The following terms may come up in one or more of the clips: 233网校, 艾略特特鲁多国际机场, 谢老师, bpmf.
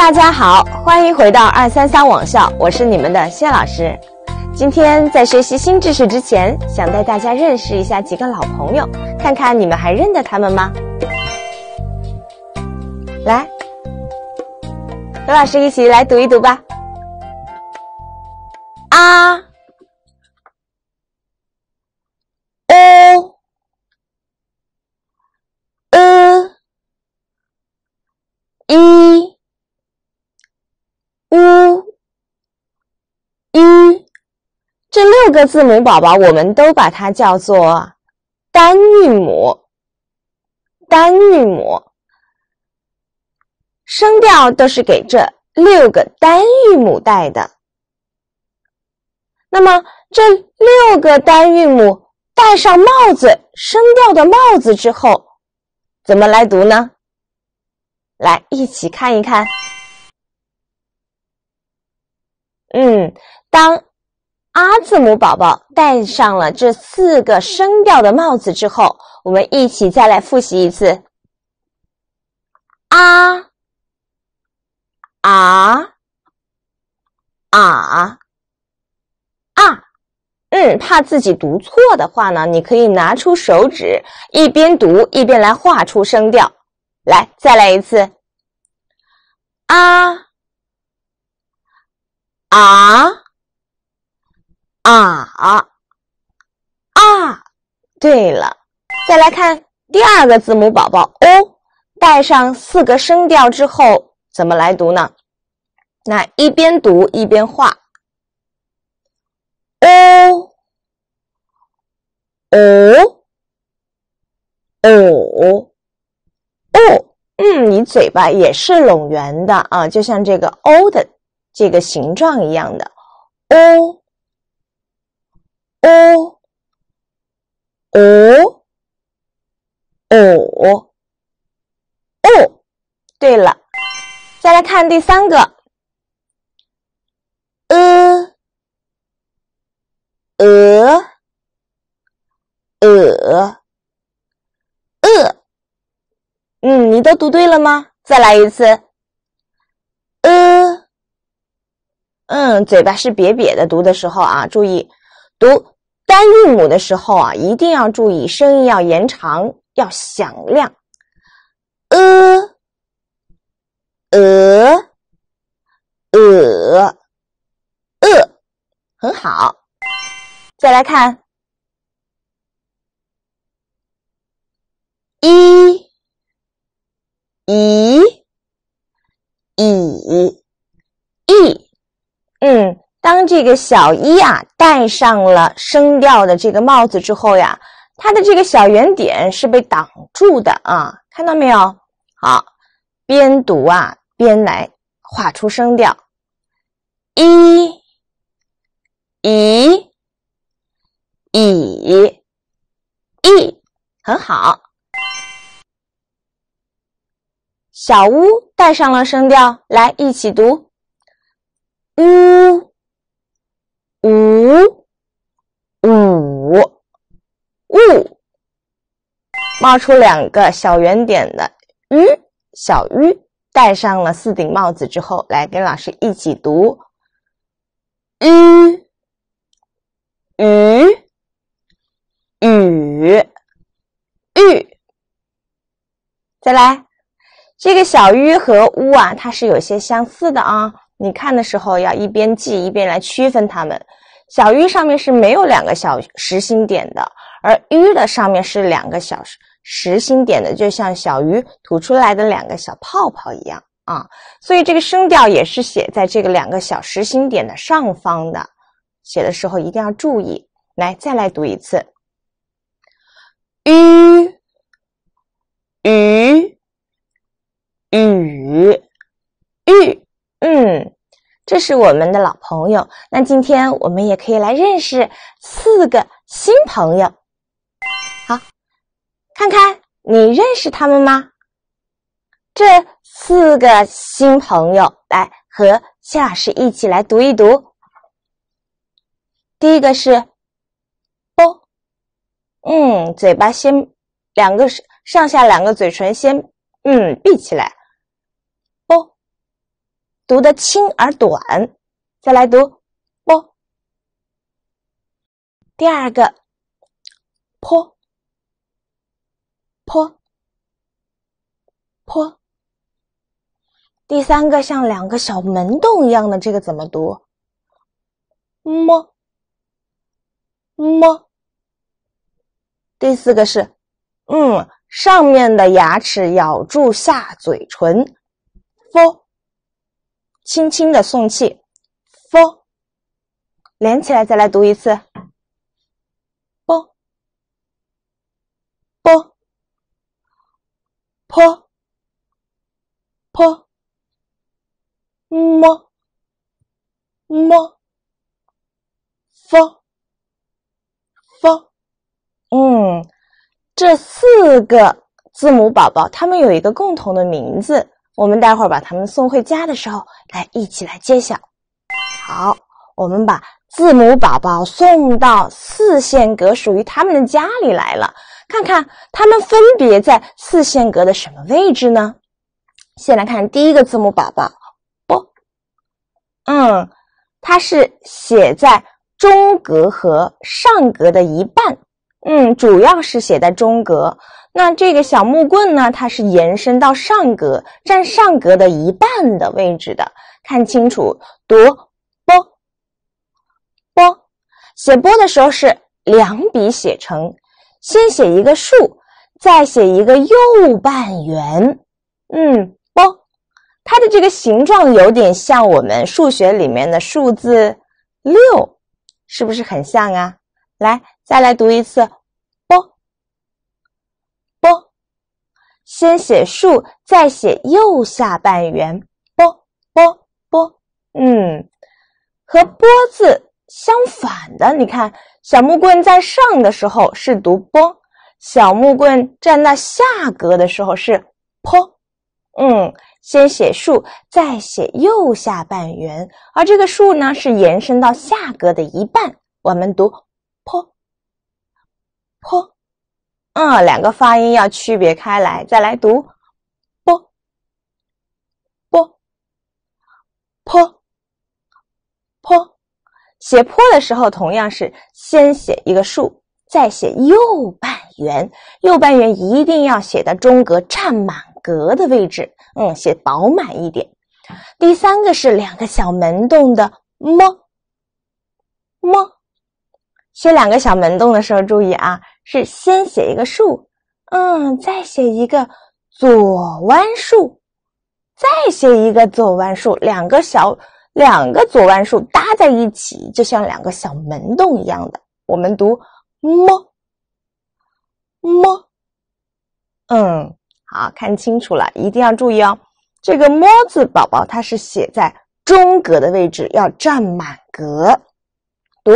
大家好，欢迎回到233网校，我是你们的谢老师。今天在学习新知识之前，想带大家认识一下几个老朋友，看看你们还认得他们吗？来，和老师一起来读一读吧。啊，这六个字母宝宝，我们都把它叫做单韵母。单韵母声调都是给这六个单韵母带的。那么这六个单韵母戴上帽子，声调的帽子之后，怎么来读呢？来，一起看一看。当啊字母宝宝戴上了这四个声调的帽子之后，我们一起再来复习一次。啊，啊，啊，啊。怕自己读错的话呢，你可以拿出手指，一边读一边来画出声调。来，再来一次。啊，啊。啊啊，对了，再来看第二个字母宝宝 O， 带上四个声调之后怎么来读呢？那一边读一边画 O O O O， 你嘴巴也是拢圆的啊，就像这个 O 的这个形状一样的 O。哦，哦，哦，哦，对了，再来看第三个，你都读对了吗？再来一次，嘴巴是瘪瘪的，读的时候啊，注意。读单韵母的时候啊，一定要注意声音要延长，要响亮。很好。再来看，一，当这个小一啊戴上了声调的这个帽子之后呀，它的这个小圆点是被挡住的啊，看到没有？好，边读啊边来画出声调。一，一，一，一，很好。小乌戴上了声调，来一起读。乌。冒出两个小圆点的鱼，小鱼戴上了四顶帽子之后，来跟老师一起读。再来，这个小鱼和乌啊，它是有些相似的啊。你看的时候要一边记一边来区分它们。小鱼上面是没有两个小实心点的，而鱼的上面是两个小实心点的，就像小鱼吐出来的两个小泡泡一样啊。所以这个声调也是写在这个两个小实心点的上方的，写的时候一定要注意。来，再来读一次。鱼，鱼，鱼，鱼。这是我们的老朋友，那今天我们也可以来认识四个新朋友。好，看看你认识他们吗？这四个新朋友，来和谢老师一起来读一读。第一个是 b， 嘴巴先上下两个嘴唇先闭起来。读得轻而短。再来读 b。第二个 p p p。第三个像两个小门洞一样的这个怎么读 ？m m。第四个是上面的牙齿咬住下嘴唇 ，f， 轻轻的送气 ，f， 连起来再来读一次 ，b b p p m m f f。这四个字母宝宝，它们有一个共同的名字，我们待会儿把它们送回家的时候，一起来揭晓。好，我们把字母宝宝送到四线格属于他们的家里来了，看看它们分别在四线格的什么位置呢？先来看第一个字母宝宝 b， 它是写在中格和上格的一半。主要是写在中格。那这个小木棍呢，它是延伸到上格，占上格的一半的位置的。看清楚，读 b b， 写 b 的时候是两笔写成，先写一个竖，再写一个右半圆。b， 它的这个形状有点像我们数学里面的数字6，是不是很像啊？来，再来读一次 ，b，b， 先写竖，再写右下半圆 ，b，b，b， 和波字相反的，你看，小木棍在上的时候是读 b， 小木棍站到下格的时候是 p， 先写竖，再写右下半圆，而这个竖呢是延伸到下格的一半，我们读。p， 两个发音要区别开来，再来读 b b p p， 写 p 的时候同样是先写一个竖，再写右半圆，右半圆一定要写到中格占满格的位置，写饱满一点。第三个是两个小门洞的 m， 写两个小门洞的时候注意啊，是先写一个竖，再写一个左弯竖，再写一个左弯竖，两个左弯竖搭在一起，就像两个小门洞一样的。我们读 m， 好，看清楚了，一定要注意哦。这个 m 字宝宝它是写在中格的位置，要占满格，读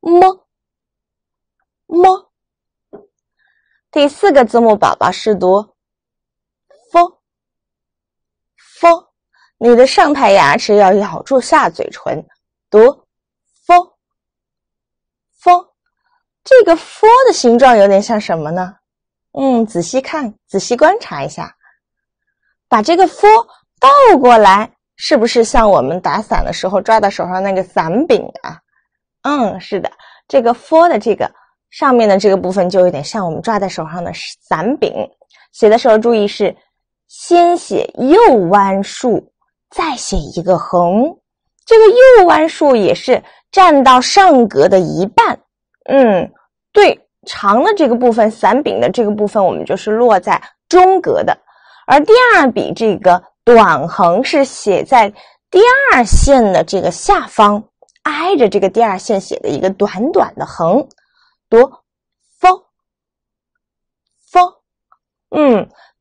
m。m， 第四个字母宝宝是读 f f， 你的上排牙齿要咬住下嘴唇，读 f f， 这个 f 的形状有点像什么呢？仔细看，仔细观察一下，把这个 f 倒过来，是不是像我们打伞的时候抓到手上那个伞柄啊？是的，这个 f 的这个上面的这个部分就有点像我们抓在手上的伞柄，写的时候注意是先写右弯竖，再写一个横，这个右弯竖也是占到上格的一半，对，长的这个部分，伞柄的这个部分我们就是落在中格的，而第二笔这个短横是写在第二线的这个下方，挨着这个第二线写的一个短短的横。读 f，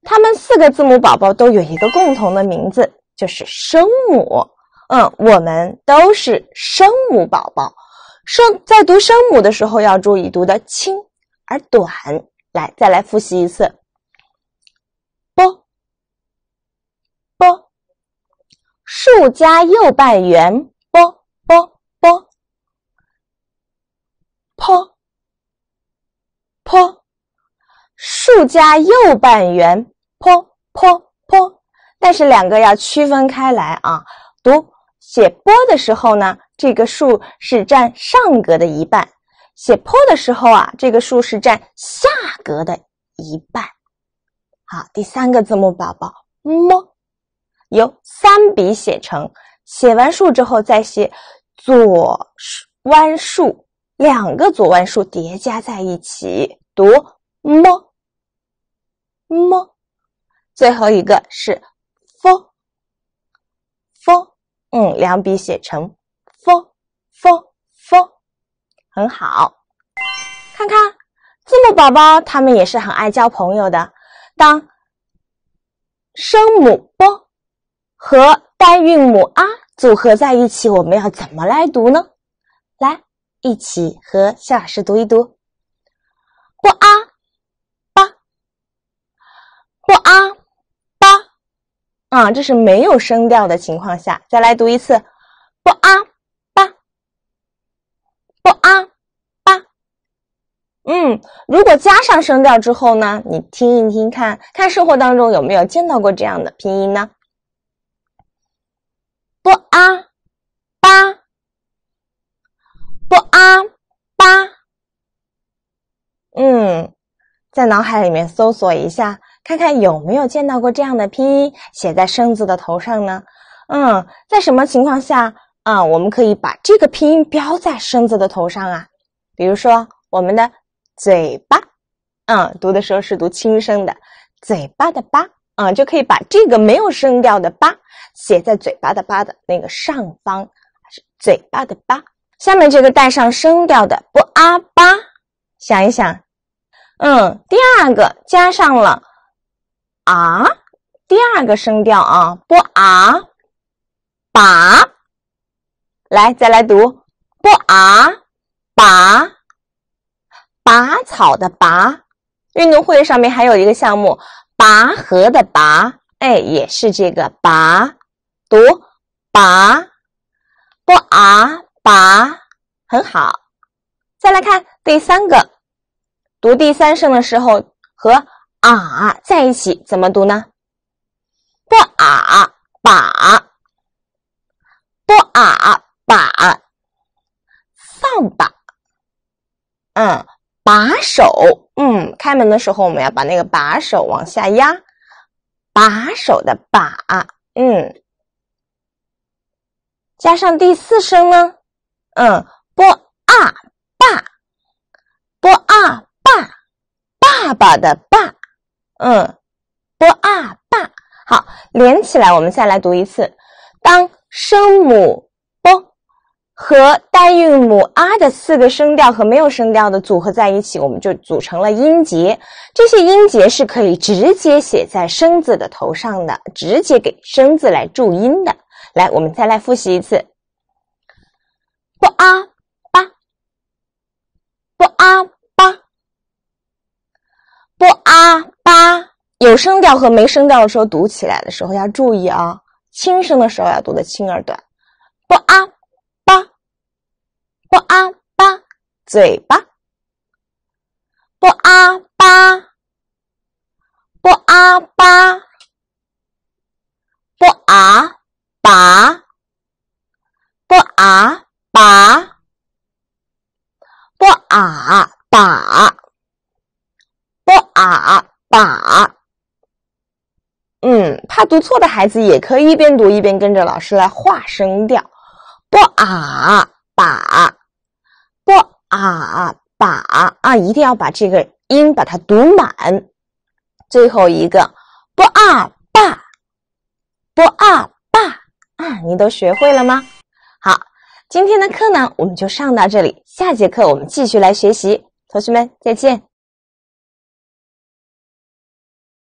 它们四个字母宝宝都有一个共同的名字，就是声母。我们都是声母宝宝。在读声母的时候要注意读得轻而短。来，再来复习一次 b b， 竖加右半圆 b b b p。坡，竖加右半圆，坡坡坡，但是两个要区分开来啊。读写波的时候呢，这个数是占上格的一半；写坡的时候啊，这个数是占下格的一半。好，第三个字母宝宝摸，由三笔写成，写完数之后再写左弯数，两个左弯数叠加在一起，读摸摸。最后一个是风风。两笔写成风风风，很好。看看字母宝宝，他们也是很爱交朋友的。当声母 b 和单韵母 a 组合在一起，我们要怎么来读呢？来，一起和夏老师读一读。b a 八 b a 八。这是没有声调的情况下，再来读一次 b a 八 b a 八。如果加上声调之后呢，你听一听看，看生活当中有没有见到过这样的拼音呢？ b a 八 b a 八。在脑海里面搜索一下，看看有没有见到过这样的拼音写在生字的头上呢？在什么情况下我们可以把这个拼音标在生字的头上啊？比如说我们的嘴巴，读的时候是读轻声的，嘴巴的巴，就可以把这个没有声调的巴写在嘴巴的巴的那个上方，嘴巴的巴。下面这个带上声调的不啊巴，想一想，第二个加上了啊，第二个声调啊，不啊，把，来，再来读，不啊，拔，拔草的拔。运动会上面还有一个项目，拔河的拔，也是这个拔，读拔，不啊，拔，很好。再来看第三个，读第三声的时候和啊在一起怎么读呢？不啊把，不啊把，扫把，把手，开门的时候我们要把那个把手往下压，把手的把，加上第四声呢，不啊爸，不啊爸，爸爸的爸。不啊爸。好，连起来我们再来读一次。当声母 b 和单韵母 a 的四个声调和没有声调的组合在一起，我们就组成了音节。这些音节是可以直接写在声字的头上的，直接给声字来注音的。来，我们再来复习一次。b a 八 b a 八 b a 八。有声调和没声调的时候读起来的时候要注意啊，轻声的时候要读的轻而短。不啊巴，不啊巴，嘴巴。不啊巴，不啊巴，不啊拔，不啊拔，不啊把，不啊把。怕读错的孩子也可以一边读一边跟着老师来画声调。不啊把，不啊把，一定要把这个音把它读满。最后一个不啊爸，不啊爸，你都学会了吗？好，今天的课呢我们就上到这里，下节课我们继续来学习。同学们再见。